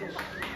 Well.